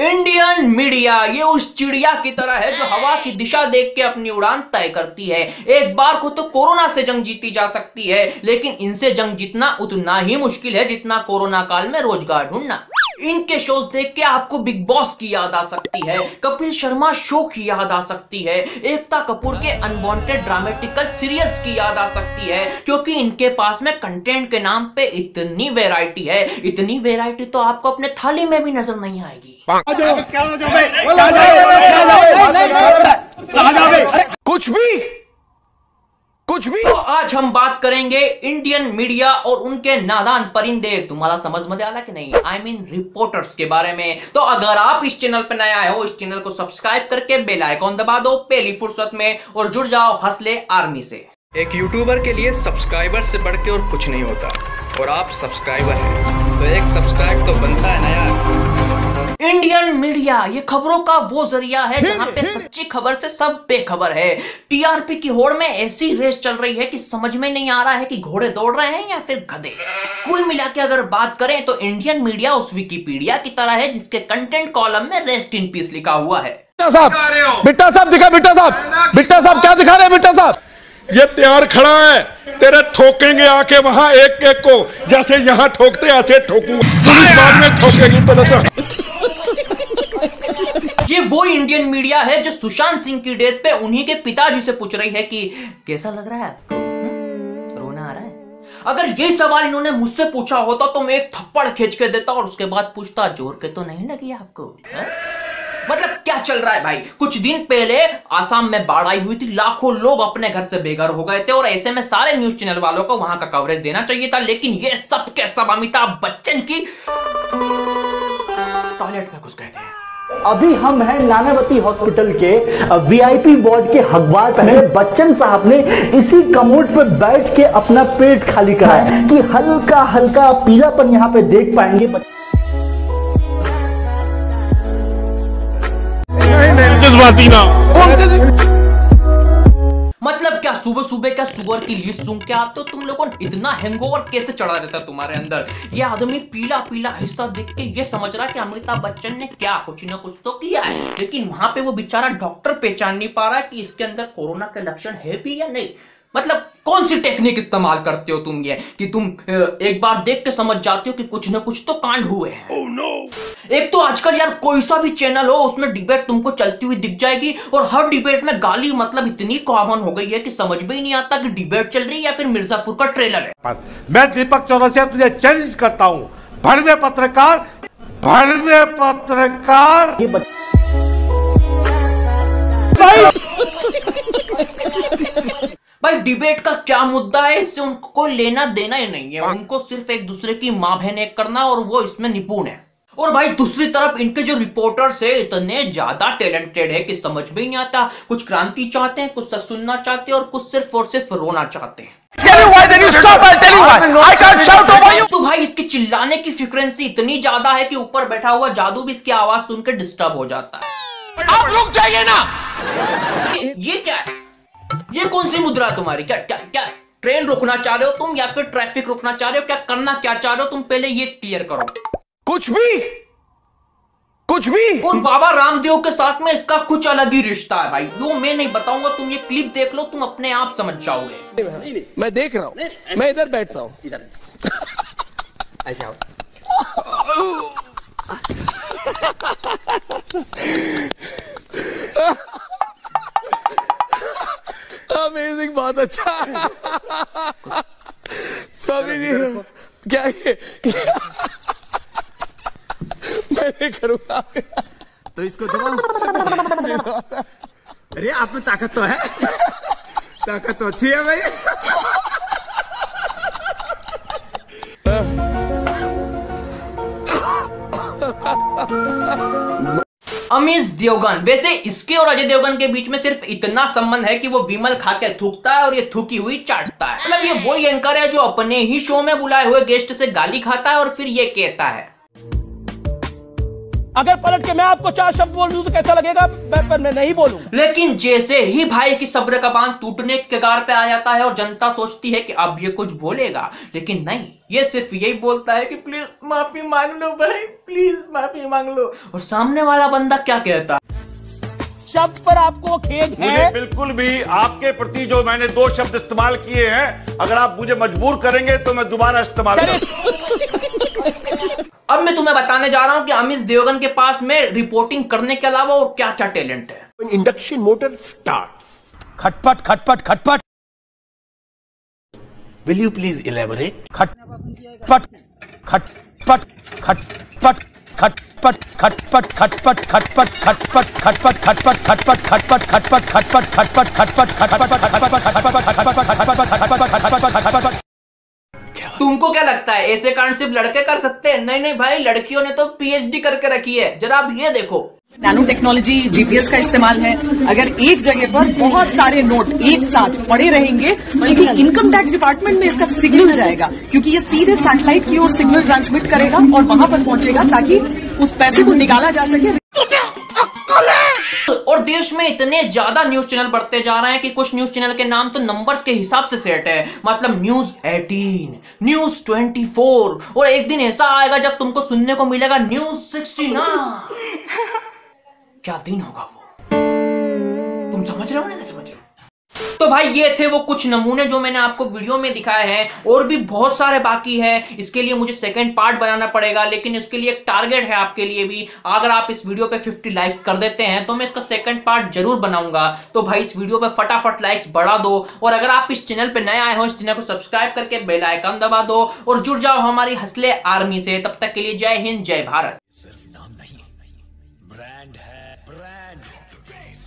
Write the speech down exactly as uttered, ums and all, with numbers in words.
Indian media ये उस चिड़िया की तरह है जो हवा की दिशा देख के अपनी उड़ान तय करती है। एक बार को तो कोरोना से जंग जीती जा सकती है, लेकिन इनसे जंग जीतना उतना ही मुश्किल है जितना कोरोना काल में रोजगार ढूंढना। इनके शोज देख के आपको बिग बॉस की याद आ सकती है, कपिल शर्मा शो की याद आ सकती है, एकता कपूर के अनवांटेड ड्रामेटिकल सीरियल्स की याद आ सकती है, क्योंकि इनके पास में कंटेंट के नाम पे इतनी वैरायटी है, इतनी वैरायटी तो आपको अपने थाली में भी नजर नहीं आएगी। कुछ भी कुछ भी तो आज हम बात करेंगे इंडियन मीडिया और उनके नादान परिंदे। तुम्हारा समझ में आया कि नहीं? आई मीन रिपोर्टर्स के बारे में। तो अगर आप इस चैनल पर नए आए हो, इस चैनल को सब्सक्राइब करके बेल आइकॉन दबा दो पहली फुर्सत में और जुड़ जाओ हसले आर्मी से। एक यूट्यूबर के लिए सब्सक्राइबर से बढ़ के और कुछ नहीं होता, और आप सब्सक्राइबर हैं, तो एक सब्सक्राइब तो बनता है ना यार। इंडियन मीडिया ये खबरों का वो जरिया है जहां पे सच्ची खबर से सब बेखबर है। टीआरपी की होड़ में ऐसी रेस चल रही है कि समझ में नहीं आ रहा है कि घोड़े दौड़ रहे हैं या फिर गधे। कुल मिला के अगर बात करें तो इंडियन मीडिया उस विकिपीडिया की तरह है जिसके कंटेंट कॉलम में रेस्ट इन पीस लिखा हुआ है। बिट्टा साहब, बिट्टा साहब दिखा, बिट्टा साहब, बिट्टा साहब क्या दिखा रहे हैं? बिट्टा साहब ये तैयार खड़ा है, तेरे ठोकेंगे आके वहां एक एक को, जैसे यहाँ ठोकते ऐसे ठोकू, पुलिस बाद में ठोकेगी। ये वो इंडियन मीडिया है जो सुशांत सिंह की डेथ पे उन्हीं के पिताजी से पूछ रही है कि कैसा लग रहा है आपको, रोना आ रहा है। अगर ये सवाल इन्होंने मुझसे पूछा होता तो मैं एक थप्पड़ खींच के देता और उसके बाद पूछता, जोर के तो नहीं लगी आपको? है? मतलब क्या चल रहा है भाई? कुछ दिन पहले आसाम में बाढ़ आई हुई थी, लाखों लोग अपने घर से बेघर हो गए थे और ऐसे में सारे न्यूज चैनल वालों को वहां का कवरेज देना चाहिए था, लेकिन ये सब के सब अमिताभ बच्चन की टॉयलेट में घुस गए थे। अभी हम हैं नानावती हॉस्पिटल के वीआईपी वार्ड के हगवास में। बच्चन साहब ने इसी कमोड पर बैठ के अपना पेट खाली कराया कि हल्का हल्का पीलापन यहाँ पे देख पाएंगे। नहीं नहीं जज्बाती ना, मतलब क्या सुबह सुबह क्या सुगर की लीच सूंघ के आते हो तुम लोगों? इतना हैंगओवर कैसे चढ़ा रहता तुम्हारे अंदर? ये आदमी पीला पीला हिस्सा देख के ये समझ रहा कि अमिताभ बच्चन ने क्या कुछ ना कुछ तो किया है, लेकिन वहां पे वो बेचारा डॉक्टर पहचान नहीं पा रहा कि इसके अंदर कोरोना के लक्षण है भी या नहीं। मतलब कौन सी टेक्निक इस्तेमाल करते हो तुम ये कि तुम एक बार देख के समझ जाते हो कि कुछ ना कुछ तो कांड हुए हैं। oh, no. एक तो आजकल यार कोई सा भी चैनल हो उसमें डिबेट तुमको चलती हुई दिख जाएगी और हर डिबेट में गाली मतलब इतनी कॉमन हो गई है कि समझ में ही नहीं आता कि डिबेट चल रही है या फिर मिर्जापुर का ट्रेलर है। मैं दीपक चौरसिया तुझे चैलेंज करता हूँ, भड़वे पत्रकार, भड़वे पत्रकार। भाई डिबेट का क्या मुद्दा है? इससे उनको कोई लेना देना ही नहीं है, उनको सिर्फ एक दूसरे की मां बहने करना, और वो इसमें निपुण है। और भाई दूसरी तरफ इनके जो रिपोर्टर्स है इतने ज्यादा टैलेंटेड है कि समझ में ही नहीं आता। कुछ क्रांति चाहते हैं, कुछ सुनना चाहते हैं और कुछ सिर्फ और सिर्फ रोना चाहते हैं। तो भाई इसकी चिल्लाने की फ्रीक्वेंसी इतनी ज्यादा है कि ऊपर बैठा हुआ जादू भी इसकी आवाज सुनकर डिस्टर्ब हो जाता है। आप लोग जाइए ना, ये क्या है? ये कौन सी मुद्रा तुम्हारी? क्या क्या क्या ट्रेन रोकना चाह रहे हो तुम या फिर ट्रैफिक रोकना चाह रहे हो? क्या करना क्या चाह रहे हो तुम? पहले ये क्लियर करो। कुछ भी कुछ भी और बाबा रामदेव के साथ में इसका कुछ अलग ही रिश्ता है भाई, वो मैं नहीं बताऊंगा। तुम ये क्लिप देख लो, तुम अपने आप समझ जाओगे। नहीं, नहीं। मैं देख रहा हूँ, मैं इधर बैठता हूँ। अच्छा Amazing, बहुत अच्छा। स्वामी जी क्या मैं करूँगा तो इसको दबाओ। अरे आप में ताकत तो है, ताकत तो अच्छी है भाई। अमीश देवगन, वैसे इसके और अजय देवगन के बीच में सिर्फ इतना संबंध है कि वो विमल खा के थूकता है और ये थूकी हुई चाटता है। मतलब ये वही एंकर है जो अपने ही शो में बुलाए हुए गेस्ट से गाली खाता है और फिर ये कहता है अगर पलट के मैं आपको चार शब्द बोल दूं तो कैसा लगेगा? पर मैं नहीं बोलूंगा। लेकिन जैसे ही भाई की सब्र का बांध टूटने के कगार पे आ जाता है और जनता सोचती है कि अब ये कुछ बोलेगा, लेकिन नहीं, ये सिर्फ यही बोलता है कि प्लीज माफी मांग लो भाई, प्लीज माफी मांग लो। और सामने वाला बंदा क्या कहता है? शब्द पर आपको खेद है? मुझे बिल्कुल भी आपके प्रति जो मैंने दो शब्द इस्तेमाल किए हैं, अगर आप मुझे मजबूर करेंगे तो मैं दोबारा इस्तेमाल करूंगा। अब मैं तुम्हें बताने जा रहा हूं कि अमीश देवगन के पास में रिपोर्टिंग करने के अलावा और क्या क्या टैलेंट है। इंडक्शन मोटर स्टार्ट, खटपट खटपट खटपट, विल यू प्लीज इलेबोरेट, खटपट खटपट खटपट खटपट खटपट खटपट खटपट खटपट खटपट खटपट खटपट खटपट खटपट खटपट खटपट खटपट खटपट। तुमको क्या लगता है ऐसे कांड सिर्फ लड़के कर सकते हैं? नहीं नहीं भाई, लड़कियों ने तो पीएचडी करके रखी है। जरा आप ये देखो, नैनो टेक्नोलॉजी, जीपीएस का इस्तेमाल है। अगर एक जगह पर बहुत सारे नोट एक साथ पड़े रहेंगे, बल्कि इनकम टैक्स डिपार्टमेंट में इसका सिग्नल जाएगा, क्योंकि ये सीधे सैटेलाइट की ओर सिग्नल ट्रांसमिट करेगा और वहां पर पहुंचेगा ताकि उस पैसे को निकाला जा सके। और देश में इतने ज्यादा न्यूज चैनल बढ़ते जा रहे हैं कि कुछ न्यूज चैनल के नाम तो नंबर्स के हिसाब से सेट है, मतलब न्यूज अठारह, न्यूज चौबीस, और एक दिन ऐसा आएगा जब तुमको सुनने को मिलेगा न्यूज उनहत्तर। क्या दिन होगा वो, तुम समझ रहे हो ना, नहीं समझ रहे हो? तो भाई ये थे वो कुछ नमूने जो मैंने आपको वीडियो में दिखाए हैं, और भी बहुत सारे बाकी है। इसके लिए मुझे सेकंड पार्ट बनाना पड़ेगा, लेकिन इसके लिए एक टारगेट है आपके लिए भी। अगर आप इस वीडियो पे पचास लाइक्स कर देते हैं तो मैं इसका सेकंड पार्ट जरूर बनाऊंगा। तो भाई इस वीडियो पे फटाफट लाइक्स बढ़ा दो, और अगर आप इस चैनल पर नए आए हो इस चैनल को सब्सक्राइब करके बेल आइकन दबा दो और जुड़ जाओ हमारी हंसले आर्मी से। तब तक के लिए जय हिंद, जय भारत। सिर्फ नाम नहीं, ब्रांड है, ब्रांड।